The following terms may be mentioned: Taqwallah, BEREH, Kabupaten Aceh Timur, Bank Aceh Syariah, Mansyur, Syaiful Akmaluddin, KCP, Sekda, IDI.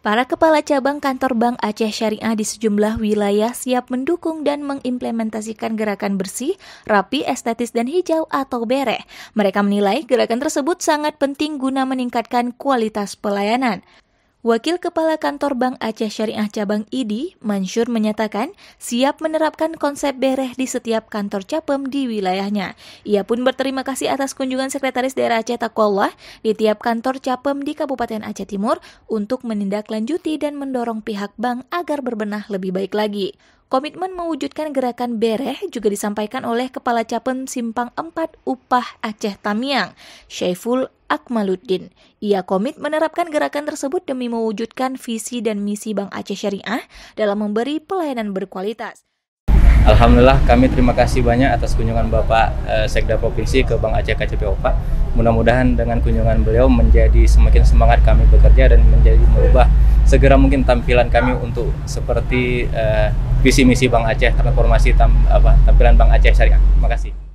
Para kepala cabang kantor Bank Aceh Syariah di sejumlah wilayah siap mendukung dan mengimplementasikan gerakan bersih, rapi, estetis, dan hijau atau BEREH. Mereka menilai gerakan tersebut sangat penting guna meningkatkan kualitas pelayanan. Wakil Kepala Kantor Bank Aceh Syariah Cabang IDI, Mansyur, menyatakan siap menerapkan konsep BEREH di setiap kantor cabang di wilayahnya. Ia pun berterima kasih atas kunjungan Sekretaris Daerah Aceh Taqwallah di tiap kantor cabang di Kabupaten Aceh Timur untuk menindaklanjuti dan mendorong pihak bank agar berbenah lebih baik lagi. Komitmen mewujudkan gerakan BEREH juga disampaikan oleh Kepala Cabang Simpang 4 Upah Aceh Tamiang, Syaiful Akmaluddin. Ia komit menerapkan gerakan tersebut demi mewujudkan visi dan misi Bank Aceh Syariah dalam memberi pelayanan berkualitas. Alhamdulillah, kami terima kasih banyak atas kunjungan Bapak Sekda Provinsi ke Bank Aceh KCP Opa. Mudah-mudahan dengan kunjungan beliau menjadi semakin semangat kami bekerja dan menjadi merubah segera mungkin tampilan kami untuk seperti visi misi Bank Aceh, transformasi tampilan Bank Aceh Syariah. Terima kasih.